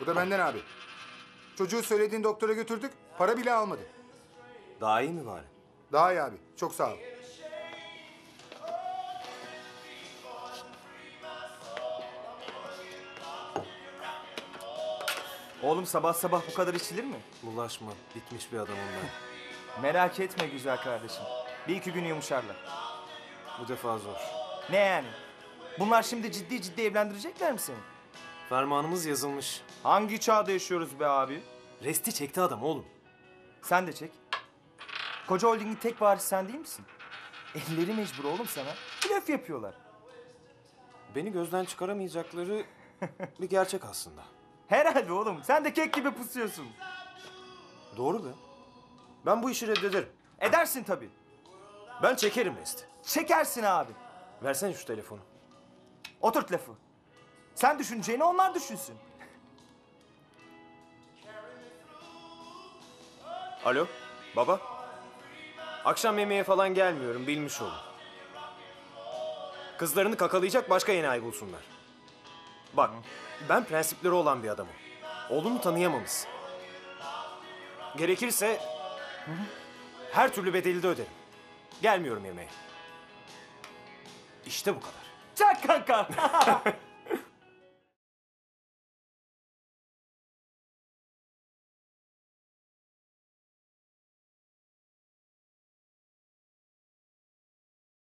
Bu da benden abi. Çocuğu söylediğin doktora götürdük, para bile almadı. Daha iyi mi bari? Daha iyi abi, çok sağ ol. Oğlum sabah sabah bu kadar içilir mi? Bulaşma, bitmiş bir adam onlar. Merak etme güzel kardeşim. Bir iki gün yumuşarlar. Bu defa zor. Ne yani? Bunlar şimdi ciddi ciddi evlendirecekler mi seni? Fermanımız yazılmış. Hangi çağda yaşıyoruz be abi? Resti çekti adam oğlum. Sen de çek. Koca Holding'in tek varisi sen değil misin? Elleri mecbur oğlum sana. Blöf yapıyorlar. Beni gözden çıkaramayacakları bir gerçek aslında. Herhalde oğlum. Sen de kek gibi pusuyorsun. Doğru be. Ben bu işi reddederim. Edersin tabii. Ben çekerim resti. Çekersin abi. Versene şu telefonu. Oturt lafı. Sen düşüneceğini onlar düşünsün. Alo, baba. Akşam yemeğe falan gelmiyorum, bilmiş olun. Kızlarını kakalayacak başka enayi bulsunlar. Bak, ben prensipleri olan bir adamım. Oğlumu tanıyamamış. Gerekirse her türlü bedeli de öderim. Gelmiyorum yemeğe. İşte bu kadar. Çak kanka.